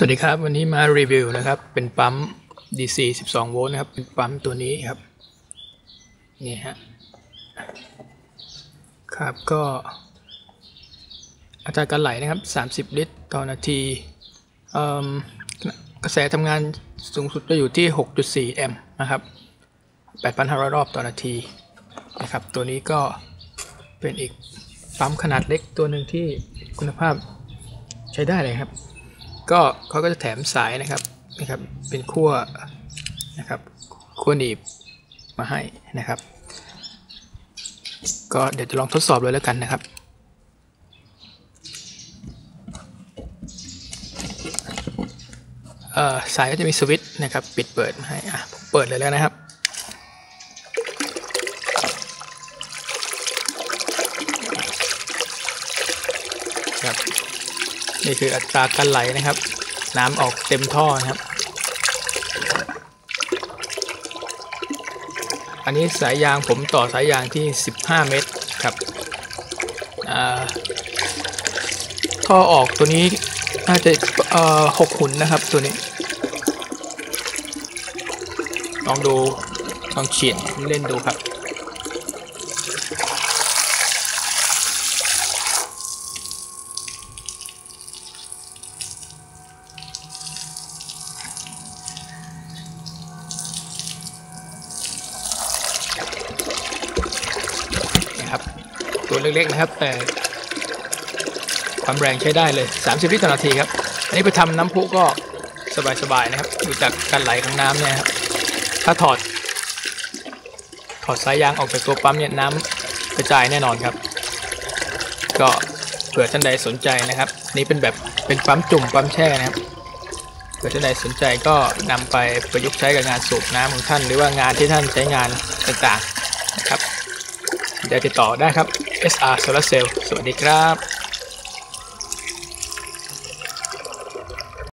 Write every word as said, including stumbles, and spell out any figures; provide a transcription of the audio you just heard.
สวัสดีครับวันนี้มารีวิวนะครับเป็นปั๊ม ดี ซี สิบสอง โวลต์นะครับเป็นปั๊มตัวนี้ครับนี่ฮะครับก็อัตราการไหลนะครับสามสิบลิตรต่อนาทีกระแสทำงานสูงสุดจะอยู่ที่ หกจุดสี่ แอมป์นะครับ แปดพันห้าร้อย รอบต่อนาทีนะครับตัวนี้ก็เป็นอีกปั๊มขนาดเล็กตัวหนึ่งที่คุณภาพใช้ได้เลยครับก็เขาก็จะแถมสายนะครับนะครับเป็นขั้วนะครับขั้วหนีบมาให้นะครับก็เดี๋ยวจะลองทดสอบเลยแล้วกันนะครับเอ่อสายก็จะมีสวิตช์นะครับปิดเปิดให้อ่ะเปิดเลยแล้วนะครับครับนี่คืออัตราการไหลนะครับน้ำออกเต็มท่อนะครับอันนี้สายยางผมต่อสายยางที่สิบห้าเมตรครับท่อออกตัวนี้น่าจะหกหุ่นนะครับตัวนี้ลองดูลองเฉียดเล่นดูครับตัวเล็กๆนะครับแต่ความแรงใช้ได้เลยสามสิบลิตรต่อนาทีครับอันนี้ไปทำน้ำพุก็สบายๆนะครับดูจากการไหลของน้ำเนี่ยครับถ้าถอดถอดสายยางออกจากตัวปั๊มเนี่ยน้ำกระจายแน่นอนครับก็เผื่อท่านใดสนใจนะครับนี่เป็นแบบเป็นปั๊มจุ่มปั๊มแช่นะครับเผื่อท่านใดสนใจก็นำไปประยุกต์ใช้กับงานสูบน้ำของท่านหรือว่างานที่ท่านใช้งานต่างๆนะครับเดี๋ยวติดต่อได้ครับ เอส อาร์ Solar Cell สวัสดีครับ